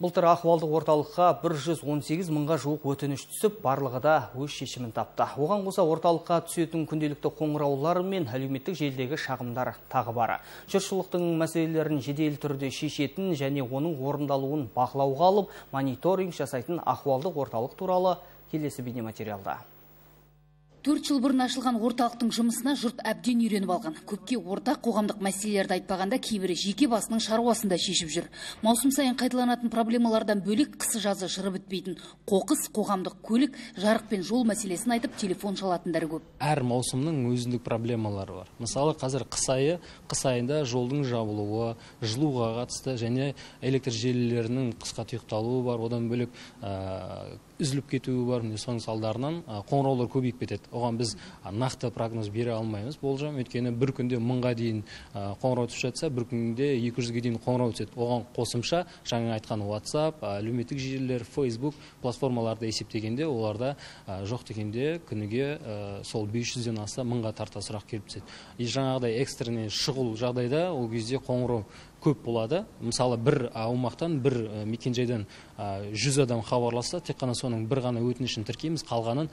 Былтыр Ахуалдық орталыққа 118 мыңға жуық өтініш түсіп, барлығы да өз шешімін тапты. Оған қоса орталыққа түсетін күнделікті қоңыраулар мен әлеуметтік желідегі шағымдар тағы бары. Жұртшылықтың мәселелерін жедел түрде шешетін және оның орындалуын бақылауға алып, мониторинг жасайтын Ахуалдық орталық туралы келесі бейнематериалда. 4 жыл бұрын ашылған орталықтың жұмысына жұрт әбден үйреніп алған. Көпке ортақ қоғамдық мәселелерді айтпағанда кейбірі жеке басының шаруасында шешіп жүр. Маусым сайын қайталанатын проблемалардан бөлек қысы жазы шыры бітпейтін қоқыс, қоғамдық көлік, жарық пен жол мәселесін айтып телефон шалатындары көп. Әр маусымның өзіндік проблемалары бар. Мысалы, қазір қыс айында жолдың жабылуы, жылуға қатысты және электр желілерінің қысқа тұйықталуы бар, одан бөлек үзіліп кетуі бар, соның салдарынан қоңыраулар көбейіп кетеді. Оған біз нақты прогноз бере алмаймыз, болжам, өйткені бір күнде 1000-ға дейін қоңырау түсіп жатса, бір күнде 200-ге дейін қоңырау түседі. Оған қосымша жаңа айтқан WhatsApp, әлеуметтік желілер, Facebook платформаларды есептегенде, оларда жоқ дегенде күніге сол 500-ден аса 1000-ға тарта сұрақ келіп түседі. Жаңағыдай экстренный шұғыл жағдайда ол кезде қоңырау көп болады. Мысалы, бір аумақтан, бір мекенжайдан 100 адам хабарласса, тек қана соның бір ғана өтінішін тіркейміз, қалғанын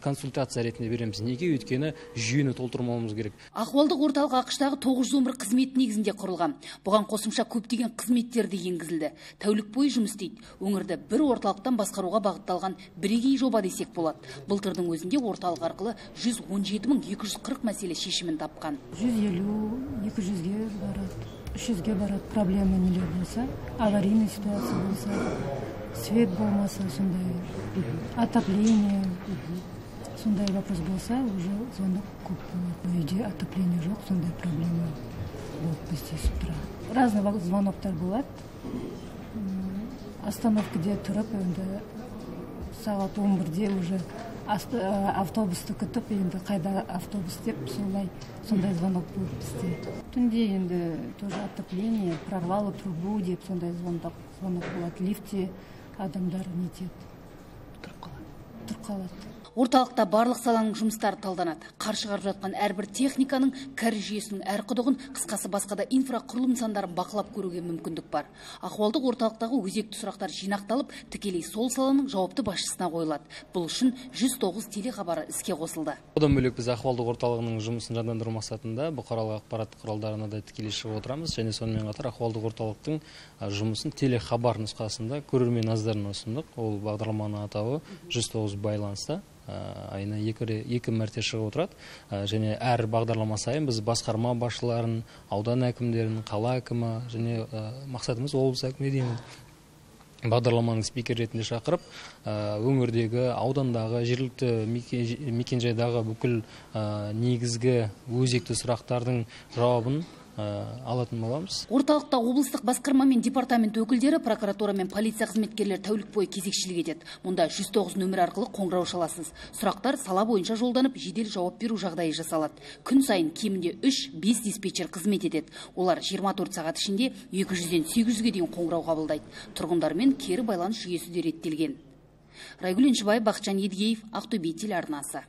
консультация ретінде береміз. Неге? Өйткені жүйені толтырмауымыз керек. Ахуалдық орталық ақштағы 901 қызмет негізінде құрылған. Бұған қосымша көптеген қызметтерді енгізілді. Тәулік бойы жұмыс істейді. Өңірде бір орталықтан басқаруға бағытталған бірегей жоба десек болады. Былтырдың өзінде орталық арқылы 117240 мәселе шешімін тапқан. 150-200-ге барады. 300-ге барады, проблема нелер болса, аварийный ситуация болса, свет болмаса, сондай, отопление, сондай вопрос болса, уже звонок көп болады. Үйде отопление жоқ, сондай проблема болды бізде с утра. Разный звоноктар болады. Остановкада тұрып, енді сағат 11-де уже автобусты күтіп, енді қайда автобус деп сондай звонок болып бізде. Түнде енді тоже отопление, прорвало трубу деп сондай звонок болады. Лифте адамдар нетеді. Тұрып қалады. Орталықта барлық саланың жұмыстары талданады. Қаршығарып жатқан әрбір техниканың, кәрі жүйесінің әр құдығын, қысқасы басқада инфрақұрылым сандарын бақылап көруге мүмкіндік бар. Ахуалдық орталықтағы өзекті сұрақтар жинақталып, тікелей сол саланың жауапты басшысына қойылады. Бұл үшін 109 телехабары іске қосылды. Одан бөлек біз Ахуалдық орталығының жұмысын жандандыру мақсатында бұқаралық ақпарат құралдарына да тікелей шығып отырамыз және сонымен қатар Ахуалдық орталықтың жұмысын телехабар нұсқасында көрермен назарына ұсындық. Ол бағдарламаның атауы 109 байланыста. Айына екі мәрте шығып отырады. Және әр бағдарлама сайын біз басқарма басшыларын, аудан әкімдерін, қала әкімі, және мақсатымыз облыс әкімі деймін. Бағдарламаның спикер ретінде шақырып, өңірдегі, аудандағы, жергілікті мекенжайдағы бүкіл негізгі өзекті сұрақтардың жауабын алатын боламыз. Орталықта облыстық басқарма мен департамент өкілдері, прокуратура мен полиция қызметкерлері тәулік бойы кезекшілік етеді. Мұнда 109 нөмір арқылы қоңырау шаласыз. Сұрақтар сала бойынша жолданып, жедел жауап беру жағдайы жасалады. Күн сайын кемінде 3-5 диспетчер қызмет етеді. Олар 24 сағат ішінде 200-ден 800-ге дейін қоңырау қабылдайды. Тұрғындармен кері байланыс жүйесі де реттелген. Райгүл Еншібай, Бақытжан Едігеев, Ақтөбе телеарнасы.